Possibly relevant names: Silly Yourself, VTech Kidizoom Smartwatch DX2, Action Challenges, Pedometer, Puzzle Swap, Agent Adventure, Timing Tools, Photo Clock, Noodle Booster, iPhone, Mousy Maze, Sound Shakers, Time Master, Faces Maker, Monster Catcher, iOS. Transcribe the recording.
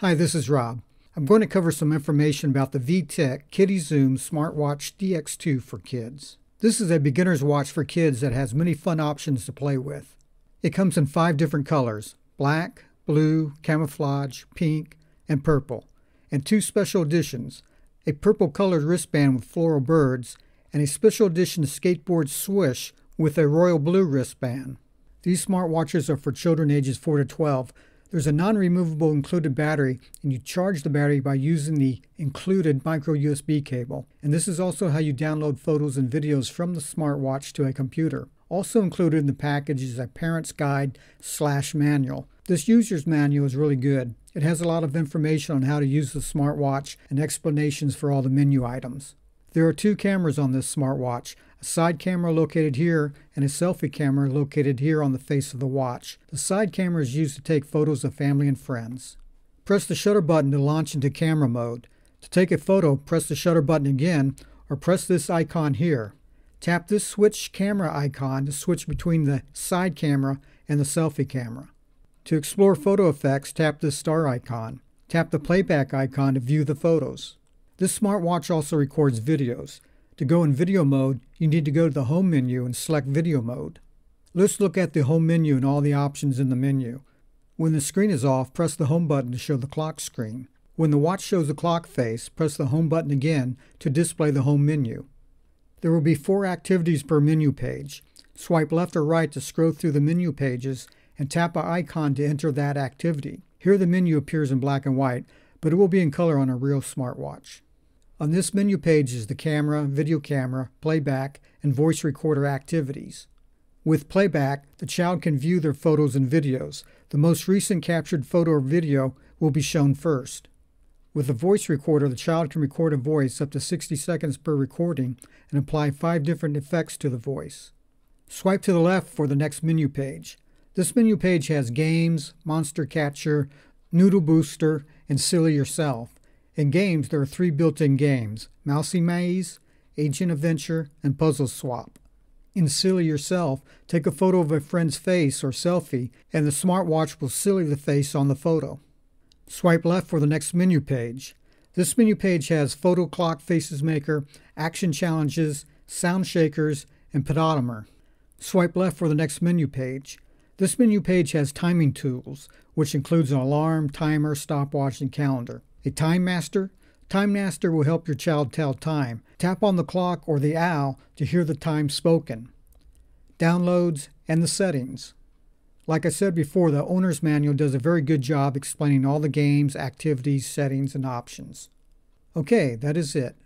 Hi, this is Rob. I'm going to cover some information about the VTech Kidizoom Smartwatch DX2 for kids. This is a beginner's watch for kids that has many fun options to play with. It comes in 5 different colors: black, blue, camouflage, pink, and purple, and 2 special editions, a purple colored wristband with floral birds, and a special edition skateboard swish with a royal blue wristband. These smartwatches are for children ages 4 to 12, There's a non-removable included battery, and you charge the battery by using the included micro USB cable. And this is also how you download photos and videos from the smartwatch to a computer. Also included in the package is a parent's guide / manual. This user's manual is really good. It has a lot of information on how to use the smartwatch and explanations for all the menu items. There are 2 cameras on this smartwatch, a side camera located here and a selfie camera located here on the face of the watch. The side camera is used to take photos of family and friends. Press the shutter button to launch into camera mode. To take a photo, press the shutter button again or press this icon here. Tap this switch camera icon to switch between the side camera and the selfie camera. To explore photo effects, tap this star icon. Tap the playback icon to view the photos. This smartwatch also records videos. To go in video mode, you need to go to the home menu and select video mode. Let's look at the home menu and all the options in the menu. When the screen is off, press the home button to show the clock screen. When the watch shows the clock face, press the home button again to display the home menu. There will be 4 activities per menu page. Swipe left or right to scroll through the menu pages and tap an icon to enter that activity. Here the menu appears in black and white, but it will be in color on a real smartwatch. On this menu page is the camera, video camera, playback, and voice recorder activities. With playback, the child can view their photos and videos. The most recent captured photo or video will be shown first. With the voice recorder, the child can record a voice up to 60 seconds per recording and apply 5 different effects to the voice. Swipe to the left for the next menu page. This menu page has games, Monster Catcher, Noodle Booster, and Silly Yourself. In games, there are 3 built-in games: Mousy Maze, Agent Adventure, and Puzzle Swap. In Silly Yourself, take a photo of a friend's face or selfie, and the smartwatch will silly the face on the photo. Swipe left for the next menu page. This menu page has Photo Clock, Faces Maker, Action Challenges, Sound Shakers, and Pedometer. Swipe left for the next menu page. This menu page has Timing Tools, which includes an alarm, timer, stopwatch, and calendar. A Time Master? Time Master will help your child tell time. Tap on the clock or the owl to hear the time spoken. Downloads and the settings. Like I said before, the owner's manual does a very good job explaining all the games, activities, settings, and options. Okay, that is it.